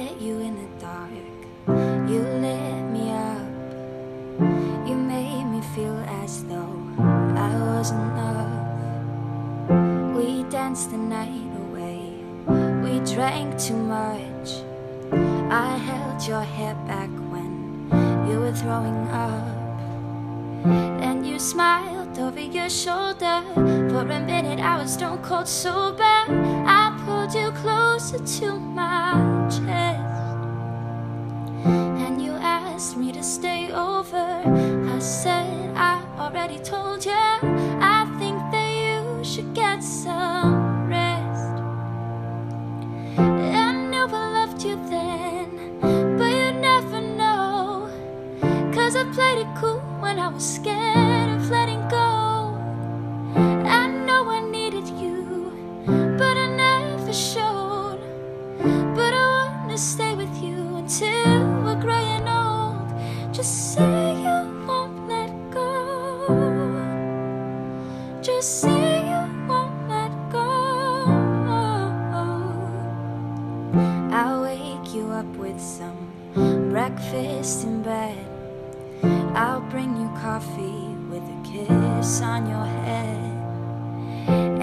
met you in the dark. You lit me up. You made me feel as though I was enough. We danced the night away. We drank too much. I held your hair back when you were throwing up. Then you smiled over your shoulder. For a minute I was stone cold sober. I pulled you closer to my chest, and you asked me to stay over. I said I already told you, I think that you should get some rest. I knew I loved you then, but you never know, 'cause I played it cool when I was scared of letting go. Stay with you until we're growing old. Just say you won't let go. Just say you won't let go. I'll wake you up with some breakfast in bed. I'll bring you coffee with a kiss on your head.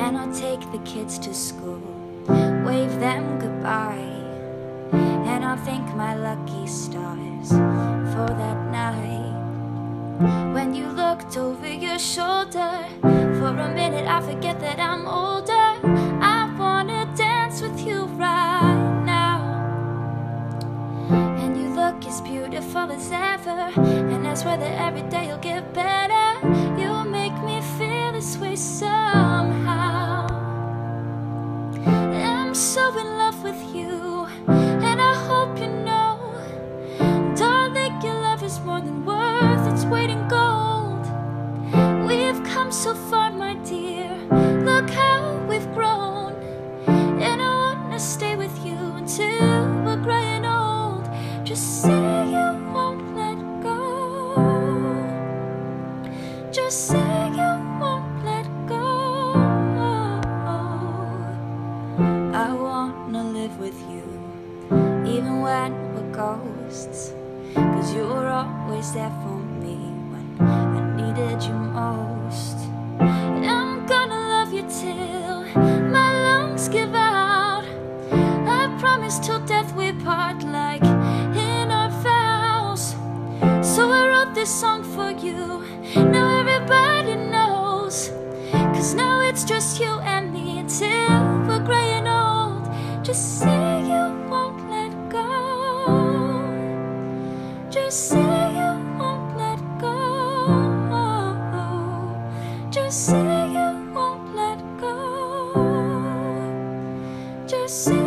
And I'll take the kids to school, wave them goodbye. And I'll thank my lucky stars for that night. When you looked over your shoulder, for a minute I forget that I'm older. I wanna dance with you right now. And you look as beautiful as ever, and I swear that every day you'll get better. You make me feel this way somehow. I'm so in love with you, and I hope you know, darling, your love is more than worth its weight in gold. We've come so far, my dear, look how we've grown. And I wanna stay with you until we're growing old. Just say you won't let go. Just say you won't let go. I wanna live with you, even when we're ghosts, 'cause you were always there for me when I needed you most. And I'm gonna love you till my lungs give out. I promise till death we part, like in our vows. So I wrote this song for you, now everybody knows, 'cause now it's just you and me until we're growing old. Just say you won't let go. Just say you won't let go. Just say you won't let go. Just say